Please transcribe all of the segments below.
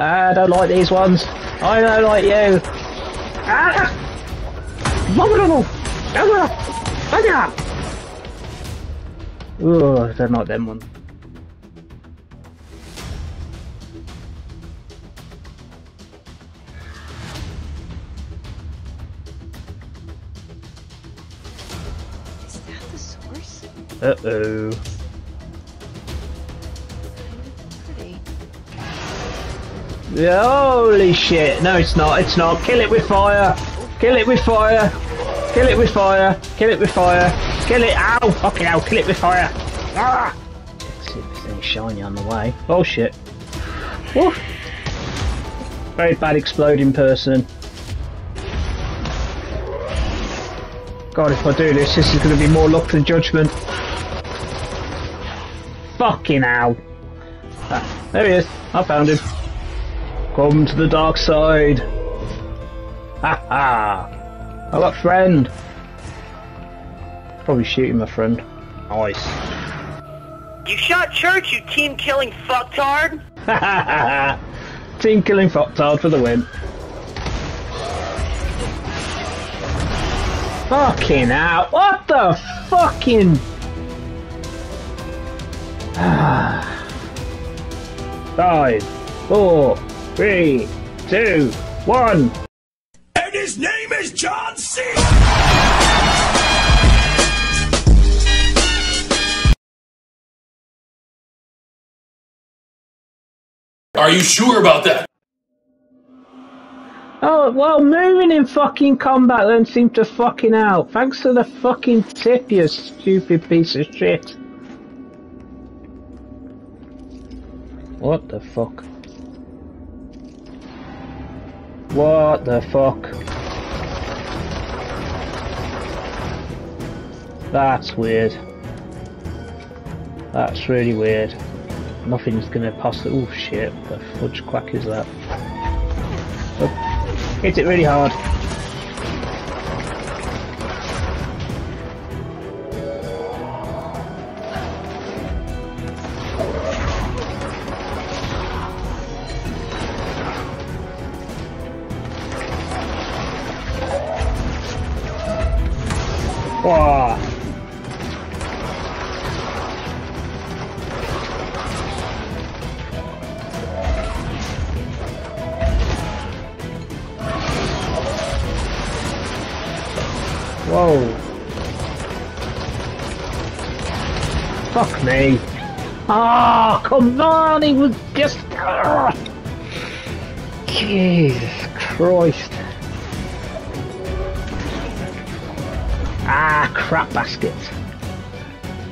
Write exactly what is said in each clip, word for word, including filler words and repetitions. I don't like these ones. I don't like you. Ah! Vulnerable! Oh, they're not them ones. Is that the source? Uh oh. Holy shit, no it's not, it's not. Kill it with fire! Kill it with fire! Kill it with fire! Kill it with fire! Kill it! Ow! Fucking hell, kill it with fire! Ah! Let's see if this thing's shiny on the way. Oh shit. Woof! Very bad exploding person. God, if I do this, this is gonna be more luck than judgment. Fucking hell. Ah, there he is. I found him. Come to the dark side. Ha ha! I got a friend. Probably shooting my friend. Nice. You shot Church, you team killing fucktard. Ha ha ha! Team killing fucktard for the win. Fucking hell! What the fucking? Five, four. Three, two, one. And his name is John Cena. Are you sure about that? Oh, well, moving in fucking combat don't seem to fucking help. Thanks for the fucking tip, you stupid piece of shit. What the fuck? What the fuck? That's weird. That's really weird. Nothing's gonna pass the- oh shit, the fudge quack is that. Oh, hit it really hard. Wow. Whoa. Fuck me. Ah, oh, come on, he was just... Oh. Jesus Christ. Ah, crap basket.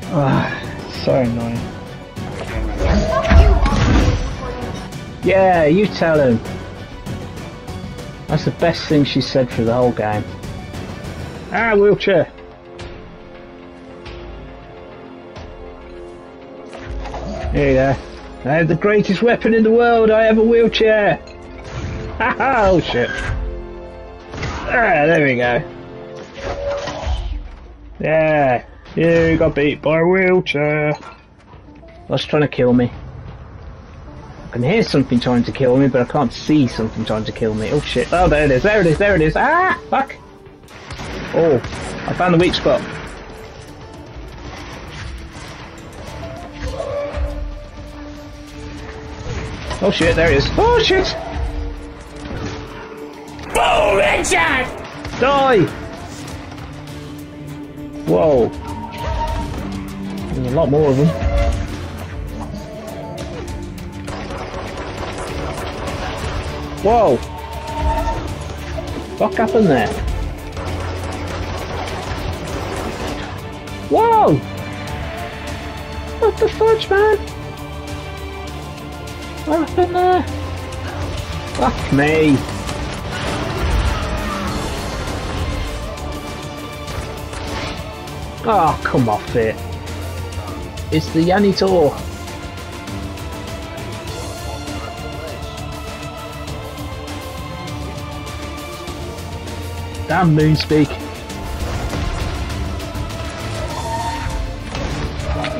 Ah, so annoying. Yeah, you tell him. That's the best thing she said for the whole game. Ah, wheelchair. Here you go. I have the greatest weapon in the world. I have a wheelchair. Oh shit. Ah, there we go. Yeah, you got beat by a wheelchair. That's trying to kill me. I can hear something trying to kill me, but I can't see something trying to kill me. Oh shit, oh there it is, there it is, there it is. Ah, fuck. Oh, I found the weak spot. Oh shit, there it is. Oh shit. Boom, Richard! Die! Whoa. There's a lot more of them. Whoa. What happened there? Whoa! What the fudge, man? What happened there? Fuck me. Oh, come off it. It's the Janitor. Damn Moonspeak.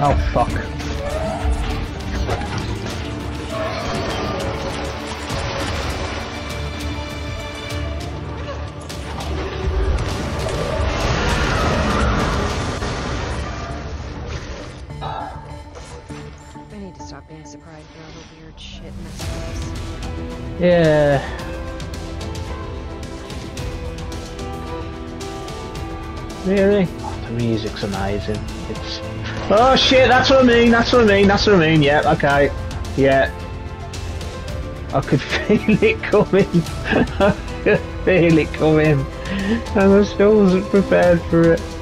Oh, fuck. stop being surprised by all the weird shit in this place. Yeah. Really? Oh, the music's amazing. It's... Oh shit, that's what I mean, that's what I mean, that's what I mean, yeah, okay. Yeah. I could feel it coming. I could feel it coming. And I still wasn't prepared for it.